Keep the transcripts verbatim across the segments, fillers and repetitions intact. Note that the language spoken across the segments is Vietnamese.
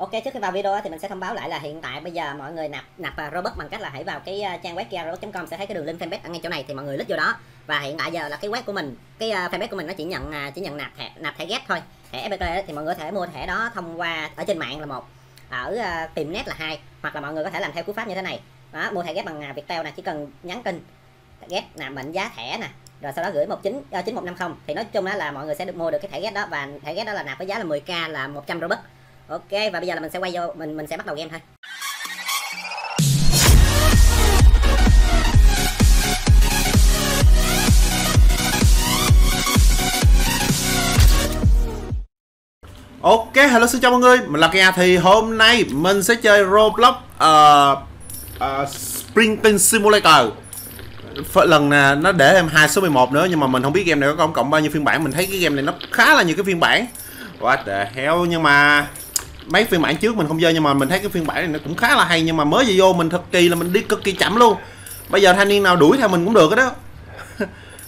Ok, trước khi vào video thì mình sẽ thông báo lại là hiện tại bây giờ mọi người nạp nạp Robux bằng cách là hãy vào cái trang web karoxbux chấm com, sẽ thấy cái đường link fanpage ở ngay chỗ này thì mọi người click vô đó. Và hiện tại giờ là cái web của mình, cái fanpage của mình nó chỉ nhận chỉ nhận nạp thẻ nạp thẻ ghép thôi. Thẻ ép pê tê thì mọi người có thể mua thẻ đó thông qua ở trên mạng là một, ở tìm net là hai, hoặc là mọi người có thể làm theo cú pháp như thế này. Đó, mua thẻ ghép bằng Viettel nè, chỉ cần nhắn tin ghép nạp mệnh giá thẻ nè, rồi sau đó gửi một chín chín một năm không thì nói chung đó là mọi người sẽ được mua được cái thẻ ghép đó, và thẻ ghép đó là nạp với giá là mười k là một trăm Robux. Ok, và bây giờ là mình sẽ quay vô, mình mình sẽ bắt đầu game thôi. Ok, hello xin chào mọi người, mình là Kia. Thì hôm nay mình sẽ chơi Roblox uh, uh, Sprinting Simulator. Lần nè, nó để em hai số mười một nữa, nhưng mà mình không biết game này có cộng bao nhiêu phiên bản. Mình thấy cái game này nó khá là nhiều cái phiên bản. What the hell, nhưng mà mấy phiên bản trước mình không chơi, nhưng mà mình thấy cái phiên bản này nó cũng khá là hay, nhưng mà mới vừa vô mình thật kỳ là mình đi cực kỳ chậm luôn. Bây giờ thanh niên nào đuổi theo mình cũng được đó.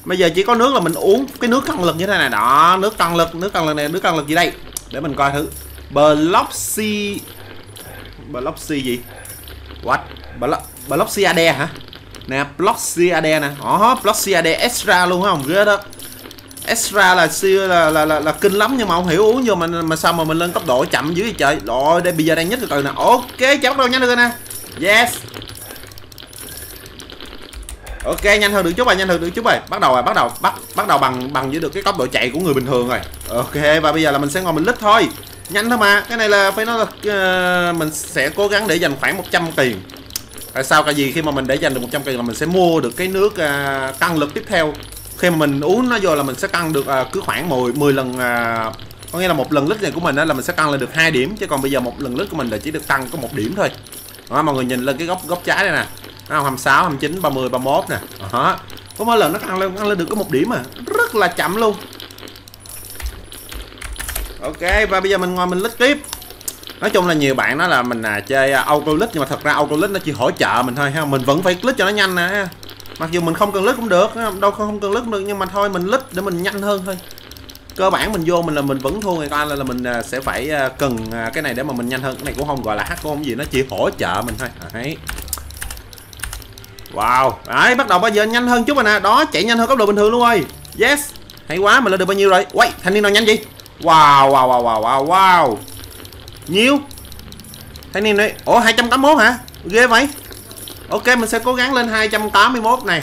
Bây giờ chỉ có nước là mình uống cái nước tăng lực như thế này đó, nước tăng lực, nước tăng lực này, nước tăng lực gì đây? Để mình coi thử. Bloxy Bloxy gì? What? Blo... Bloxy Adair hả? Nè, Bloxy Adair nè. Ồ, Bloxy Adair extra luôn hả? Không ghê đó. Extra là siêu là, là là là kinh lắm, nhưng mà không hiểu uống vô mà mà sao mà mình lên tốc độ chậm dưới trời. Rồi đây bây giờ đang nhất từ từ nè. Ok, chả bắt đầu nhanh được rồi nè. Yes. Ok, nhanh hơn được chút rồi, nhanh hơn được chút rồi. Bắt đầu rồi, bắt đầu bắt bắt đầu bằng bằng với được cái tốc độ chạy của người bình thường rồi. Ok, và bây giờ là mình sẽ ngồi mình lít thôi. Nhanh thôi mà. Cái này là phải nói là uh, mình sẽ cố gắng để dành khoảng một trăm tiền. Tại sao? Tại vì khi mà mình để dành được một trăm tiền là mình sẽ mua được cái nước uh, tăng lực tiếp theo. Khi mà mình uống nó vô là mình sẽ tăng được à, cứ khoảng mười lần à, có nghĩa là một lần lít này của mình á là mình sẽ tăng lên được hai điểm, chứ còn bây giờ một lần lít của mình là chỉ được tăng có một điểm thôi. Đó, mọi người nhìn lên cái góc góc trái đây nè. Đó, hai mươi sáu, hai mươi chín, ba mươi, ba mươi mốt nè. Đó. Có mỗi lần nó tăng lên tăng lên được có một điểm à, rất là chậm luôn. Ok, và bây giờ mình ngồi mình lít tiếp. Nói chung là nhiều bạn nói là mình à, chơi auto lít, nhưng mà thật ra auto lít nó chỉ hỗ trợ mình thôi ha, mình vẫn phải lít cho nó nhanh nè. Mặc dù mình không cần lướt cũng được, đâu không cần lướt cũng được, nhưng mà thôi mình lít để mình nhanh hơn thôi. Cơ bản mình vô mình là mình vẫn thua người ta, là, là mình sẽ phải cần cái này để mà mình nhanh hơn. Cái này cũng không gọi là hack, cũng không gì, nó chỉ hỗ trợ mình thôi. Đấy. Wow, đấy, bắt đầu bây giờ nhanh hơn chút rồi nè. Đó, chạy nhanh hơn tốc độ bình thường luôn rồi. Yes, hay quá, mình lên được bao nhiêu rồi? Quay, thanh niên nào nhanh vậy? Wow, wow, wow, wow, wow, wow. Nhiêu? Thanh niên đấy, ủa hai trăm tám mươi mốt hả? Ghê vậy. Ok, mình sẽ cố gắng lên hai trăm tám mươi mốt này.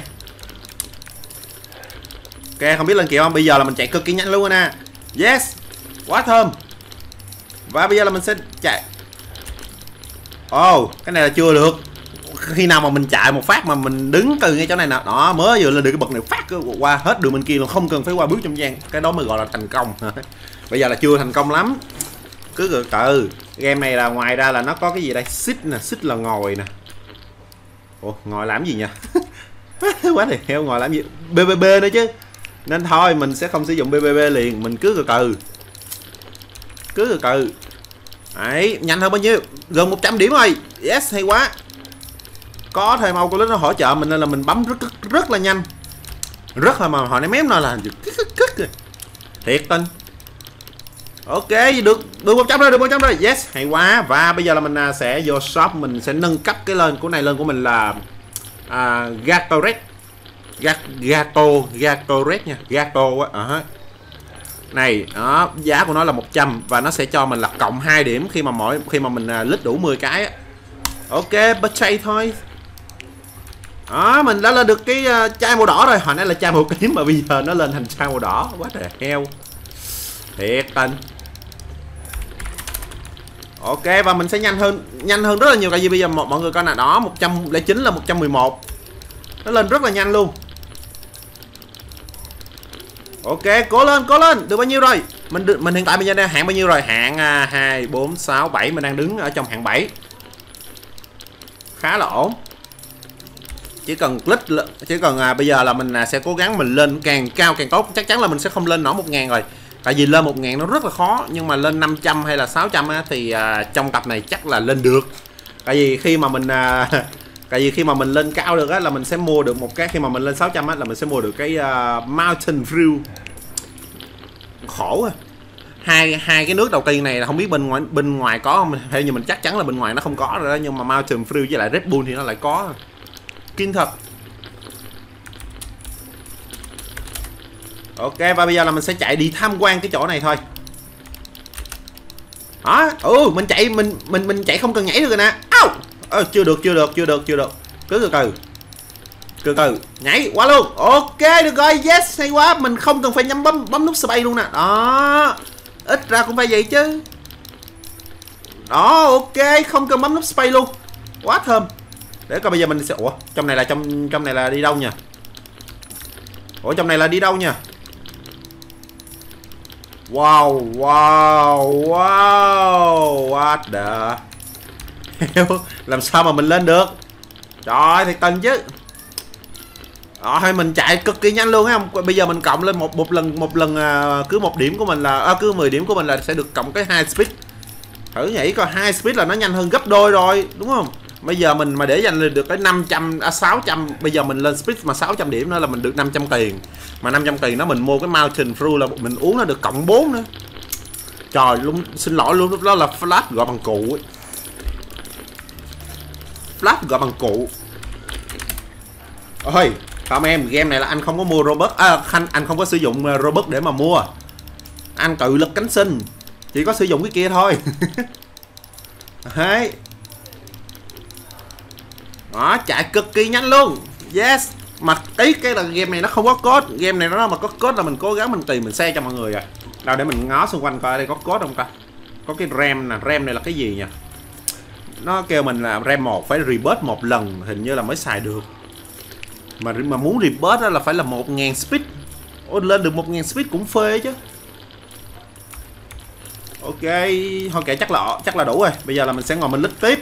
Ok, không biết lên kịp không? Bây giờ là mình chạy cực kỳ nhanh luôn nè. Yes, quá thơm. Và bây giờ là mình sẽ chạy. Oh, cái này là chưa được. Khi nào mà mình chạy một phát mà mình đứng từ ngay chỗ này nè. Đó, mới vừa lên được cái bậc này phát qua hết đường bên kia luôn, không cần phải qua bước trung gian. Cái đó mới gọi là thành công. Bây giờ là chưa thành công lắm. Cứ từ từ. Game này là ngoài ra là nó có cái gì đây? Sit nè, sit là ngồi nè. Ủa, ngồi làm gì nha? Quá thì heo, ngồi làm gì? bê bê bê nữa chứ. Nên thôi mình sẽ không sử dụng bê bê bê liền, mình cứ từ từ. Cứ từ từ. Đấy, nhanh hơn bao nhiêu? Gần một trăm điểm rồi. Yes, hay quá. Có thêm màu của nó hỗ trợ mình nên là mình bấm rất rất, rất là nhanh. Rất là mà hồi nãy mém nó là thiệt tình. Ok, được được một trăm rồi, được một trăm rồi. Yes, hay quá. Và bây giờ là mình sẽ vô shop, mình sẽ nâng cấp cái lên của này lên của mình là à, gato red. Gato, gato red nha, gato á. Uh-huh. Này, đó, giá của nó là một trăm và nó sẽ cho mình là cộng hai điểm khi mà mỗi khi mà mình lít đủ mười cái á. Ok, purchase thôi. Đó, mình đã lên được cái uh, chai màu đỏ rồi, hồi nãy là chai màu tím mà bây giờ nó lên thành chai màu đỏ, quá trời heo. Thiệt tình. Ok, và mình sẽ nhanh hơn, nhanh hơn rất là nhiều, tại vì bây giờ mọi người coi nè, đó, một trăm lẻ chín là một trăm mười một. Nó lên rất là nhanh luôn. Ok, cố lên, cố lên, được bao nhiêu rồi? Mình mình hiện tại bây giờ đang hạng bao nhiêu rồi? Hạng hai, bốn, sáu, bảy, mình đang đứng ở trong hạng bảy. Khá là ổn. Chỉ cần click, chỉ cần à, bây giờ là mình à, sẽ cố gắng mình lên càng cao càng tốt, chắc chắn là mình sẽ không lên nổi một ngàn rồi. Tại vì lên một ngàn nó rất là khó, nhưng mà lên năm trăm hay là sáu trăm á, thì à, trong tập này chắc là lên được. Tại vì khi mà mình à, tại vì khi mà mình lên cao được á, là mình sẽ mua được một cái, khi mà mình lên sáu trăm á, là mình sẽ mua được cái uh, Mountain Fruit. Khổ à. hai hai cái nước đầu tiên này là không biết bên ngoài bên ngoài có không, theo như mình chắc chắn là bên ngoài nó không có rồi đó, nhưng mà Mountain Fruit với lại Red Bull thì nó lại có. Kinh thật. Ok, và bây giờ là mình sẽ chạy đi tham quan cái chỗ này thôi. Hả? Ừ, mình chạy mình mình mình chạy không cần nhảy được rồi nè. Au! Ờ, chưa được, chưa được, chưa được, chưa được. Cứ từ từ. Từ từ, nhảy qua luôn. Ok, được rồi. Yes, hay quá. Mình không cần phải nhắm bấm bấm nút space luôn nè. Đó. Ít ra cũng phải vậy chứ. Đó, ok, không cần bấm nút space luôn. Quá thơm. Để coi bây giờ mình sẽ ủa, trong này là trong trong này là đi đâu nhỉ? Ủa trong này là đi đâu nhỉ? Wow, wow, wow. What the. Làm sao mà mình lên được? Trời thiệt tình chứ. Ờ hay mình chạy cực kỳ nhanh luôn thấy không? Bây giờ mình cộng lên một một lần một lần cứ một điểm của mình là à, cứ mười điểm của mình là sẽ được cộng cái hai speed. Thử nhảy coi, hai speed là nó nhanh hơn gấp đôi rồi, đúng không? Bây giờ mình mà để giành được tới năm trăm à, sáu trăm, bây giờ mình lên speed mà sáu trăm điểm nữa là mình được năm trăm tiền. Mà năm trăm tiền đó mình mua cái Mountain Fruit là mình uống nó được cộng bốn nữa. Trời luôn, xin lỗi luôn, lúc đó là Flash gọi bằng cụ ấy. Flash gọi bằng cụ. Ôi, không em, game này là anh không có mua Robux, à, anh, anh không có sử dụng Robux để mà mua. Anh tự lực cánh sinh, chỉ có sử dụng cái kia thôi. Đấy. Đó, chạy cực kỳ nhanh luôn. Yes. Mà ý cái là game này nó không có code. Game này nó mà có code là mình cố gắng mình tìm mình share cho mọi người rồi. Đâu để mình ngó xung quanh coi ở đây có code không ta. Có cái RAM nè, RAM này là cái gì nhỉ? Nó kêu mình là RAM một phải reboot một lần, hình như là mới xài được. Mà mà muốn reboot đó là phải là một nghìn speed. Ôi lên được một nghìn speed cũng phê chứ. Ok, thôi kệ chắc là chắc là đủ rồi. Bây giờ là mình sẽ ngồi mình lít tiếp.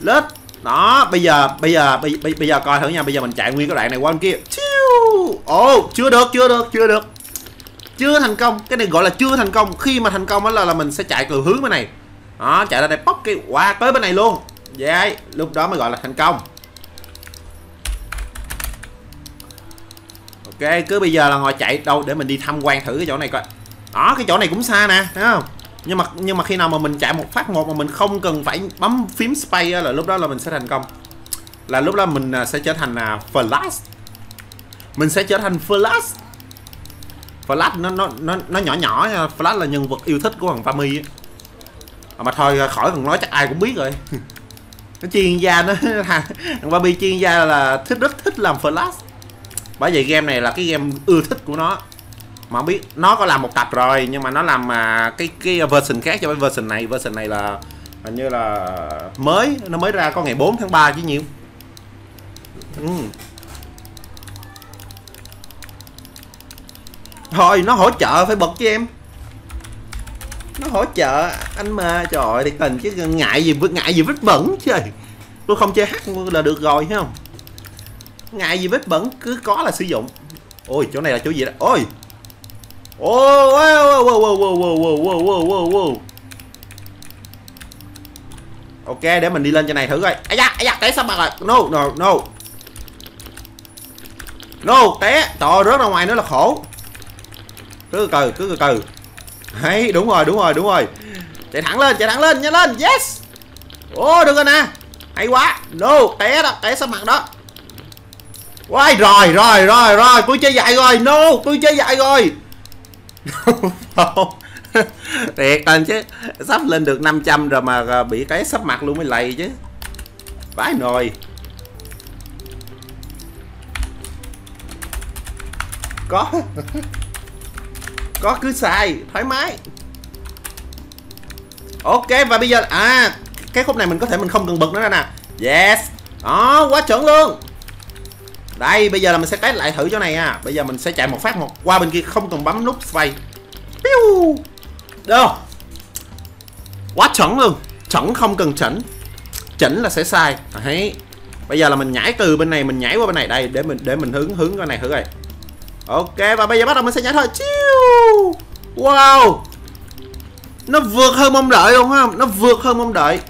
Lít. Đó, bây giờ bây giờ bây, bây, bây giờ coi thử nha, bây giờ mình chạy nguyên cái đoạn này qua bên kia. Ồ, oh, chưa được, chưa được, chưa được. Chưa thành công, cái này gọi là chưa thành công. Khi mà thành công đó là, là mình sẽ chạy từ hướng bên này. Đó, chạy ra đây bóc cái qua wow, tới bên này luôn. Vậy, yeah, lúc đó mới gọi là thành công. Ok, cứ bây giờ là ngồi chạy đâu để mình đi tham quan thử cái chỗ này coi. Đó, cái chỗ này cũng xa nè, thấy không? Nhưng mà nhưng mà khi nào mà mình chạy một phát một mà mình không cần phải bấm phím space là lúc đó là mình sẽ thành công. Là lúc đó mình sẽ trở thành Flash. Mình sẽ trở thành Flash. Flash nó nó nó nó nhỏ nhỏ, Flash là nhân vật yêu thích của thằng Pami ấy. À, mà thôi khỏi cần nói chắc ai cũng biết rồi. Nó chuyên gia nó thằng Pami chuyên gia là thích rất thích làm Flash. Bởi vậy game này là cái game ưa thích của nó. Mà không biết nó có làm một tập rồi nhưng mà nó làm mà cái cái version khác cho cái version này, version này là hình như là mới, nó mới ra có ngày bốn tháng ba chứ nhiều. Ừ. Thôi nó hỗ trợ phải bật chứ em. Nó hỗ trợ anh mà, trời ơi thiệt tình chứ ngại gì ngại gì vết bẩn chứ. Tôi không chơi hack là được rồi thấy không? Ngại gì vết bẩn cứ có là sử dụng. Ôi chỗ này là chỗ gì đó. Ôi. Ô wow wow wow wow wow wow wow wow. Ok để mình đi lên trên này thử coi. Ai da, ai da, té sao bạc rồi. No no no. No, té. Trời ơi, rớt ra ngoài nữa là khổ. Cứ từ cứ từ từ. Đấy, đúng rồi, đúng rồi, đúng rồi. Chạy thẳng lên, chạy thẳng lên, nhanh lên. Yes. Ô được rồi nè. Hay quá. No, té đó, té sao bạc đó. Rồi rồi rồi rồi rồi, tôi chơi dạy rồi. No, tôi chơi dạy rồi. Thiệt tình chứ sắp lên được năm trăm rồi mà bị té sắp mặt luôn mới lầy chứ vãi nồi. Có có cứ xài thoải mái. Ok và bây giờ à cái khúc này mình có thể mình không cần bật nữa nè. Yes đó quá chuẩn luôn. Đây bây giờ là mình sẽ test lại thử chỗ này nha. Bây giờ mình sẽ chạy một phát một qua bên kia không cần bấm nút xoay. Piu. Đâu. Quá chuẩn luôn. Chuẩn không cần chỉnh. Chỉnh là sẽ sai. Đấy. Bây giờ là mình nhảy từ bên này mình nhảy qua bên này đây để mình để mình hướng hướng cái này thử rồi. Ok và bây giờ bắt đầu mình sẽ nhảy thôi. Chiu. Wow. Nó vượt hơn mong đợi luôn ha. Nó vượt hơn mong đợi.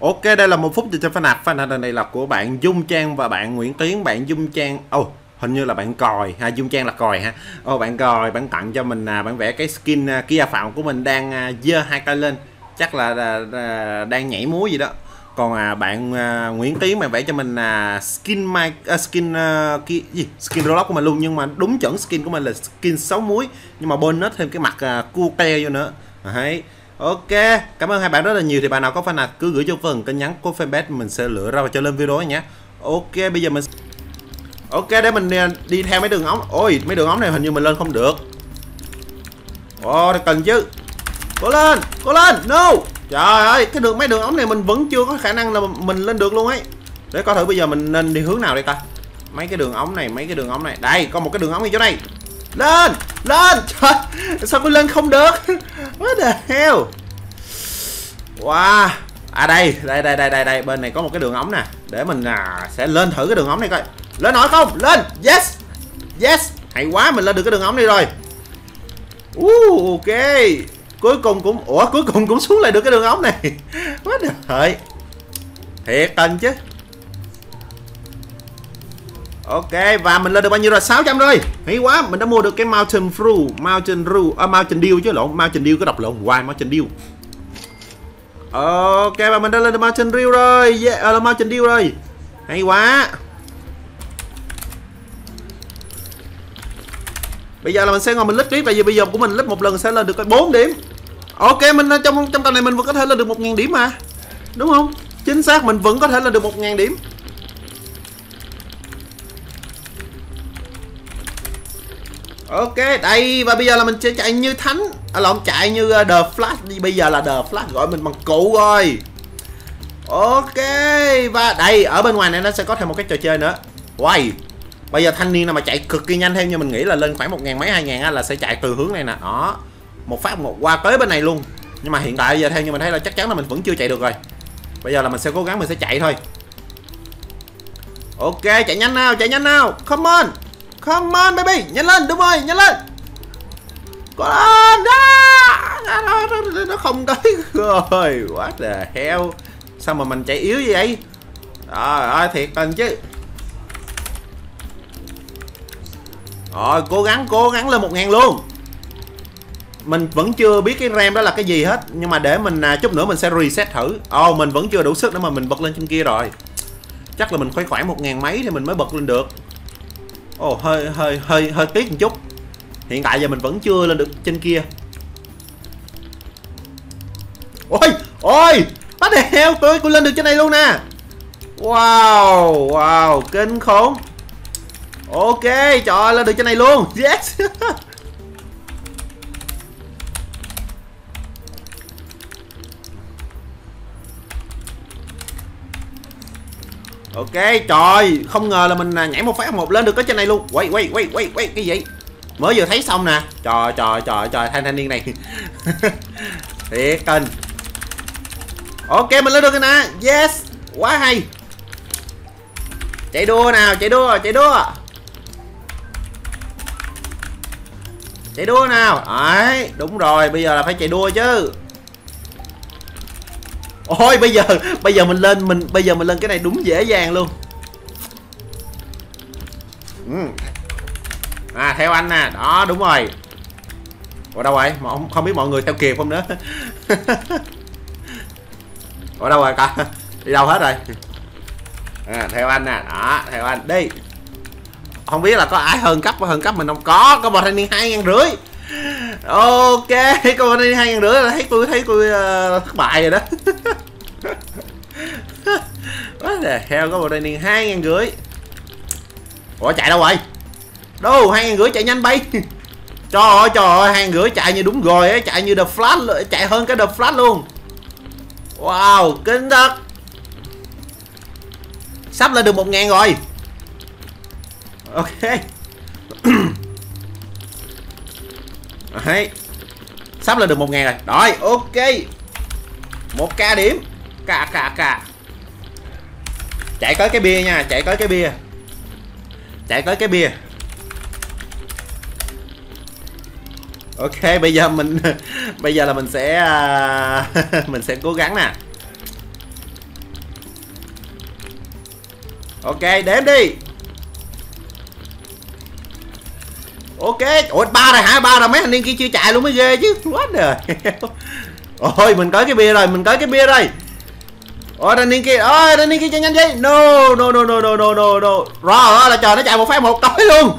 Ok, đây là một phút từ trên fan nạp. Fan nạp này là của bạn Dung Trang và bạn Nguyễn Tiến. Bạn Dung Trang... Ồ, oh, hình như là bạn Còi ha, Dung Trang là Còi ha. Ô bạn Còi, bạn tặng cho mình à, bạn vẽ cái skin à, Kia Phạm của mình đang à, dơ hai tay lên, chắc là à, đang nhảy múa gì đó. Còn à, bạn à, Nguyễn Tiến mà vẽ cho mình là skin my uh, skin uh, kia gì skin Roblox của mình luôn, nhưng mà đúng chuẩn skin của mình là skin sáu muối, nhưng mà bonus thêm cái mặt à, cua teo vô nữa. Đấy. Ok, cảm ơn hai bạn rất là nhiều. Thì bạn nào có fan nào cứ gửi cho phần tin nhắn của fanpage, mình sẽ lựa ra và cho lên video nhé. Ok, bây giờ mình ok để mình đi theo mấy đường ống. Ôi, mấy đường ống này hình như mình lên không được. Ồ, oh, cần chứ. Cố lên, cố lên. No. Trời ơi, cái đường mấy đường ống này mình vẫn chưa có khả năng là mình lên được luôn ấy. Để coi thử bây giờ mình nên đi hướng nào đây ta. Mấy cái đường ống này, mấy cái đường ống này. Đây, có một cái đường ống ở chỗ này. Lên, lên. Trời, sao tôi lên không được? What the hell? Wow. À đây, đây đây đây đây đây, bên này có một cái đường ống nè. Để mình à, sẽ lên thử cái đường ống này coi. Lên nổi không? Lên. Yes. Yes. Hay quá, mình lên được cái đường ống này rồi. Uh, ok. Cuối cùng cũng ủa cuối cùng cũng xuống lại được cái đường ống này. Quá trời. Thiệt tình chứ. Ok, và mình lên được bao nhiêu rồi? sáu trăm rồi. Hay quá, mình đã mua được cái Mountain Fruit, Mountain Dew, à, Mountain Dew chứ lộn, Mountain Dew có đọc lộn hoài, Mountain Dew. Ok, và mình đã lên được Mountain Dew rồi. Yeah, à, là Mountain Dew rồi. Hay quá. Bây giờ là mình sẽ ngồi mình lít tiếp, tại vì bây giờ của mình lít một lần sẽ lên được bốn điểm. Ok, mình trong trong tuần này mình vẫn có thể lên được một nghìn điểm mà. Đúng không? Chính xác, mình vẫn có thể lên được một nghìn điểm. Ok, đây và bây giờ là mình sẽ chạy như thánh. À lộn, chạy như The Flash đi, bây giờ là The Flash gọi mình bằng cụ rồi. Ok, và đây ở bên ngoài này nó sẽ có thêm một cái trò chơi nữa. Wow. Bây giờ thanh niên nào mà chạy cực kỳ nhanh theo như mình nghĩ là lên khoảng một ngàn mấy hai ngàn là sẽ chạy từ hướng này nè, đó một phát một qua tới bên này luôn. Nhưng mà hiện tại giờ theo như mình thấy là chắc chắn là mình vẫn chưa chạy được rồi. Bây giờ là mình sẽ cố gắng, mình sẽ chạy thôi. Ok, chạy nhanh nào, chạy nhanh nào, come on, come on baby, nhanh lên, đúng rồi, nhanh lên, cố lên, nó không tới rồi, what the hell, sao mà mình chạy yếu như vậy, trời ơi thiệt tình chứ. Rồi, cố gắng, cố gắng lên một nghìn luôn. Mình vẫn chưa biết cái RAM đó là cái gì hết. Nhưng mà để mình à, chút nữa mình sẽ reset thử. Ồ, oh, mình vẫn chưa đủ sức để mà mình bật lên trên kia rồi. Chắc là mình phải khoảng một nghìn mấy thì mình mới bật lên được. Ồ, oh, hơi, hơi, hơi, hơi tiếc một chút. Hiện tại giờ mình vẫn chưa lên được trên kia. Ôi, ôi, what the hell, tôi cũng lên được trên này luôn nè. Wow, wow, kinh khủng. Ok, trời ơi, lên được trên này luôn. Yes. Ok, trời, không ngờ là mình nhảy một phát một lên được tới trên này luôn. Quay quay quay quay quay cái gì? Mới vừa thấy xong nè. Trời trời trời trời, thanh thanh niên này. Thiệt tình. Ok, mình lên được rồi nè. Yes. Quá hay. Chạy đua nào, chạy đua, chạy đua. Chạy đua nào. Đấy, đúng rồi, bây giờ là phải chạy đua chứ. Ôi bây giờ bây giờ mình lên mình bây giờ mình lên cái này đúng dễ dàng luôn. Ừ. À theo anh nè, à. Đó đúng rồi. Ở đâu rồi? Mà không, không biết mọi người theo kịp không nữa. Ở đâu rồi cả? Đi đâu hết rồi? À, theo anh nè, à. Đó, theo anh đi. Không biết là có ai hơn cấp hơn cấp mình không có, có một thanh niên hai ngàn rưỡi. Ok, có một thanh niên hai ngàn rưỡi là thấy tôi thấy tôi uh, thất bại rồi đó. Quá là heo, có một thanh niên hai ngàn rưỡi. Ủa chạy đâu rồi? Đâu hai ngàn rưỡi chạy nhanh bay. Trời ơi trời ơi, hai ngàn rưỡi chạy như đúng rồi ấy, chạy như The Flash, chạy hơn cái The Flash luôn. Wow, kinh thật. Sắp lên được một nghìn rồi. Ok. Đấy. Sắp lên được một nghìn rồi. Rồi, ok. một k điểm. K k k. Chạy tới cái bia nha, chạy tới cái bia. Chạy tới cái bia. Ok, bây giờ mình bây giờ là mình sẽ mình sẽ cố gắng nè. Ok, đếm đi. Ok, ủa ba rồi hả? Ba rồi, mấy anh em kia chưa chạy luôn mới ghê chứ. Quá đời. Ôi mình có cái bia rồi, mình có cái bia rồi. Ôi anh em kia, ôi anh em kia chạy nhanh vậy. No no no no no no no no. Rồi là trời nó chạy một phát một tối luôn.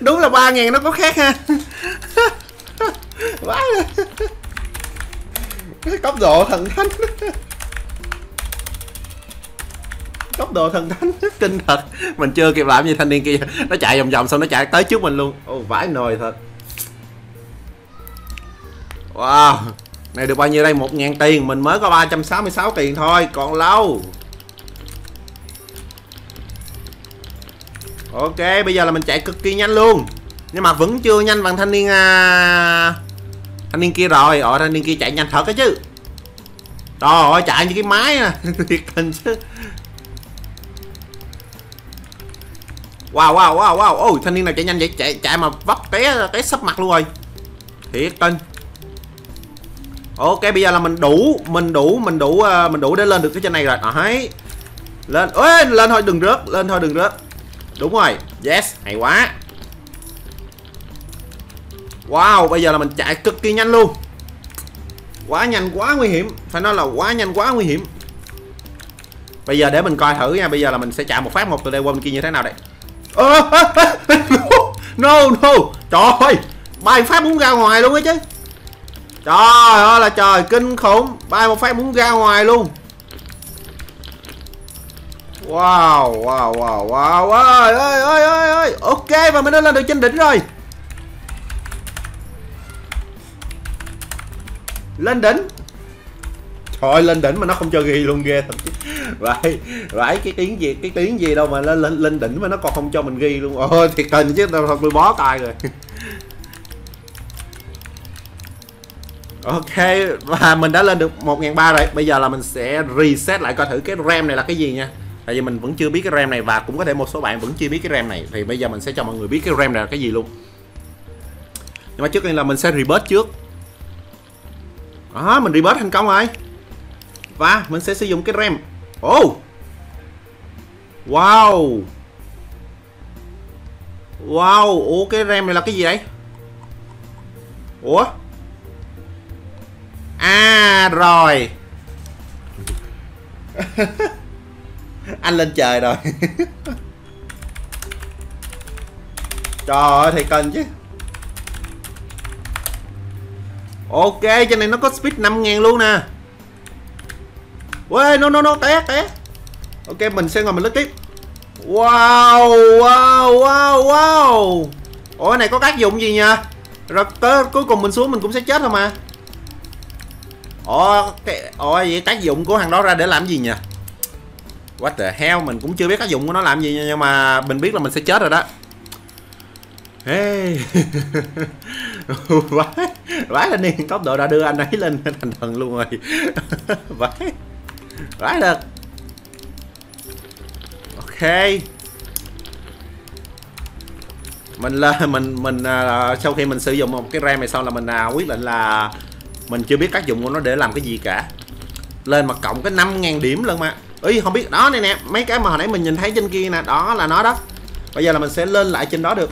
Đúng là ba ngàn nó có khác ha. Quá. Cái tốc độ thần thánh. Tốc độ thần thánh kinh thật. Mình chưa kịp làm gì thanh niên kia nó chạy vòng vòng xong nó chạy tới trước mình luôn. Ô vãi nồi thật. Wow, này được bao nhiêu đây? Một ngàn tiền. Mình mới có ba trăm sáu mươi sáu tiền thôi, còn lâu. Ok, bây giờ là mình chạy cực kỳ nhanh luôn, nhưng mà vẫn chưa nhanh bằng thanh niên à... thanh niên kia rồi. Ồ thanh niên kia chạy nhanh thật đó chứ. Trời ơi chạy như cái máy nè. Thiệt tình chứ. Wow wow wow wow. Ôi oh, thanh niên nào chạy nhanh vậy, chạy chạy mà vấp té té sấp mặt luôn rồi. Thiệt tình. Ok bây giờ là mình đủ mình đủ mình đủ uh, mình đủ để lên được cái trên này rồi. Đấy. Lên. Ôi lên thôi đừng rớt, lên thôi đừng rớt. Đúng rồi. Yes, hay quá. Wow, bây giờ là mình chạy cực kỳ nhanh luôn. Quá nhanh quá nguy hiểm, phải nói là quá nhanh quá nguy hiểm. Bây giờ để mình coi thử nha, bây giờ là mình sẽ chạy một phát một từ đây qua bên kia như thế nào đây. Ơ à, à, à, no no. Trời ơi, bay phát muốn ra ngoài luôn á chứ. Trời ơi là trời, kinh khủng, bay một phát muốn ra ngoài luôn. Wow, wow, wow, wow. Ơi ơi ơi ơi ơi. Ok và mình đã lên được trên đỉnh rồi. Lên đỉnh. Trời ơi, lên đỉnh mà nó không cho ghi luôn, ghê thật chứ. Vậy, vậy cái tiếng gì, cái tiếng gì đâu mà lên lên lên đỉnh mà nó còn không cho mình ghi luôn. Ôi thiệt tình chứ, thật tôi bó tay rồi. Ok, và mình đã lên được một ngàn ba trăm rồi. Bây giờ là mình sẽ reset lại coi thử cái RAM này là cái gì nha. Tại vì mình vẫn chưa biết cái RAM này, và cũng có thể một số bạn vẫn chưa biết cái RAM này. Thì bây giờ mình sẽ cho mọi người biết cái RAM này là cái gì luôn. Nhưng mà trước tiên là mình sẽ reboot trước. Đó, mình reboot thành công rồi. Và mình sẽ sử dụng cái RAM. Oh. Wow. Wow, ủa cái RAM này là cái gì đấy? Ủa? À rồi. Anh lên trời rồi. Trời ơi thì cần chứ. Ok, trên này nó có speed năm ngàn luôn nè. Uầy, no no no, té té. Ok, mình sẽ ngồi mình lướt tiếp. Wow, wow, wow, wow. Ủa, này có tác dụng gì nha. Rồi tới cuối cùng mình xuống mình cũng sẽ chết thôi mà. Ủa, cái, ủa, vậy tác dụng của thằng đó ra để làm gì nhỉ? What the hell, mình cũng chưa biết tác dụng của nó làm gì nha, nhưng mà mình biết là mình sẽ chết rồi đó. Hey. Vãi, vãi lên đi, tốc độ đã đưa anh ấy lên thành thần luôn rồi. Vãi, vãi được. Ok. Mình là mình mình uh, sau khi mình sử dụng một cái RAM này xong là mình uh, quyết định là mình chưa biết tác dụng của nó để làm cái gì cả. Lên mà cộng cái năm ngàn điểm luôn mà. Ý không biết đó này nè, mấy cái mà hồi nãy mình nhìn thấy trên kia nè, đó là nó đó. Bây giờ là mình sẽ lên lại trên đó được.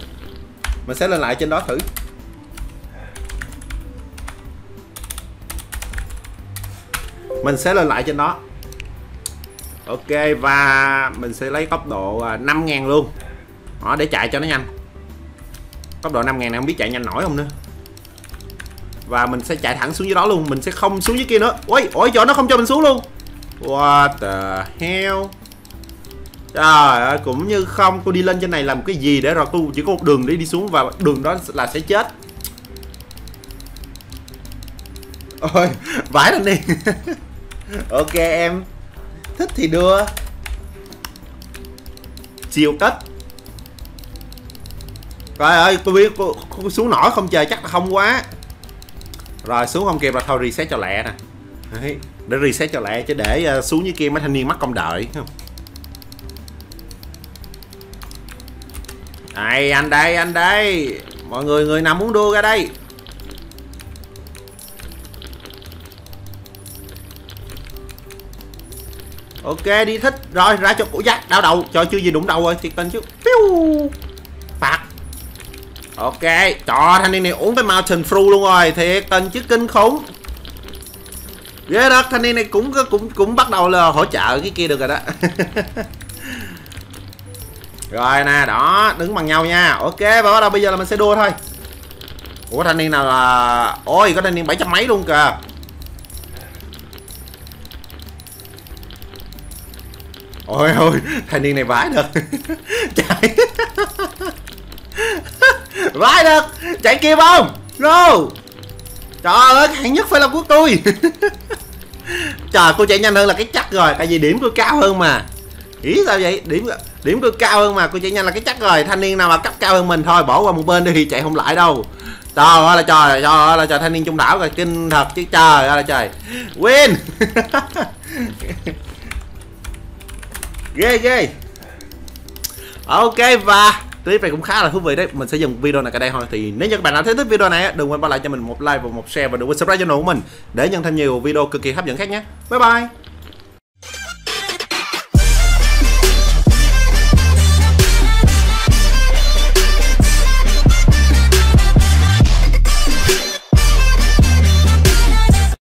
Mình sẽ lên lại trên đó thử. Mình sẽ lên lại trên đó. Ok và mình sẽ lấy tốc độ năm ngàn luôn. Đó, để chạy cho nó nhanh. Tốc độ năm ngàn này không biết chạy nhanh nổi không nữa. Và mình sẽ chạy thẳng xuống dưới đó luôn, mình sẽ không xuống dưới kia nữa. Ôi, ôi trời nó không cho mình xuống luôn. What the hell. Trời ơi, cũng như không, cô đi lên trên này làm cái gì để rồi cô chỉ có một đường để đi xuống và đường đó là sẽ chết. Ôi, vãi lên đi. Ok em. Thích thì đưa. Chiều tích. Trời ơi, tôi biết cô, cô xuống nổi không trời, chắc là không quá. Rồi xuống không kịp là thôi reset cho lẹ nè. Đấy, để reset cho lẹ chứ để xuống dưới kia mấy thanh niên mắc công đợi không. Đây, anh đây, anh đây. Mọi người, người nào muốn đua ra đây. Ok, đi thích. Rồi, ra cho cổ giác, đau đầu. Trời, chưa gì đụng đầu rồi, thiệt tình chứ. Phạt. Ok, trời, thanh niên này uống tới Mountain Fruit luôn rồi, thiệt tình chứ kinh khủng. Ghê đó, thanh niên này cũng cũng cũng bắt đầu là hỗ trợ cái kia được rồi đó. Rồi nè, đó, đứng bằng nhau nha. Ok, và bắt đầu bây giờ là mình sẽ đua thôi. Ủa thanh niên nào là... Ôi, có thanh niên bảy trăm mấy luôn kìa. Ôi ôi, thanh niên này vãi được. Chạy. Vãi được. Chạy kịp không? No. Trời ơi, hạng nhất phải là của tôi. Trời, cô chạy nhanh hơn là cái chắc rồi. Tại vì điểm cô cao hơn mà. Ý sao vậy? Điểm điểm cô cao hơn mà, cô chạy nhanh là cái chắc rồi. Thanh niên nào mà cấp cao hơn mình thôi, bỏ qua một bên đi, chạy không lại đâu. Trời ơi là trời, trời ơi là trời, thanh niên trung đảo rồi, kinh thật chứ trời ơi là trời. Win. Ghê ghê. Ok, và clip này cũng khá là thú vị đấy. Mình sẽ dừng video này cả đây thôi. Thì nếu như các bạn đã thấy thích video này, đừng quên bỏ lại cho mình một like và một share. Và đừng quên subscribe cho channel của mình để nhận thêm nhiều video cực kỳ hấp dẫn khác nhé. Bye bye.